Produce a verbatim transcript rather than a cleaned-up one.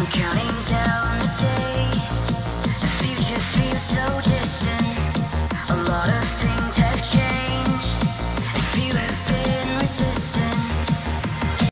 I'm counting down the days.